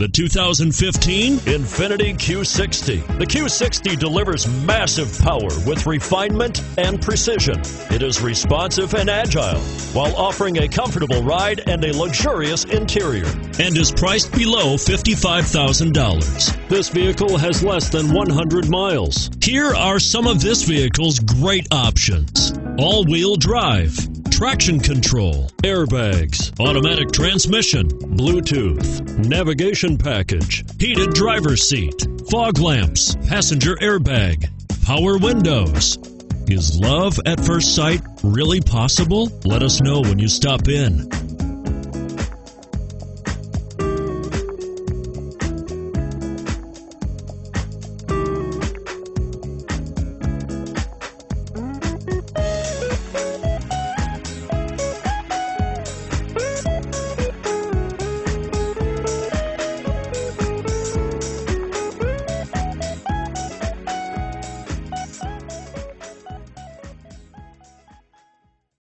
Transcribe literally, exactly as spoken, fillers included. The two thousand fifteen Infiniti Q sixty. The Q sixty delivers massive power with refinement and precision. It is responsive and agile while offering a comfortable ride and a luxurious interior, and is priced below fifty-five thousand dollars. This vehicle has less than one hundred miles. Here are some of this vehicle's great options: all-wheel drive, traction control, airbags, automatic transmission, Bluetooth, navigation package, heated driver's seat, fog lamps, passenger airbag, power windows. Is love at first sight really possible? Let us know when you stop in.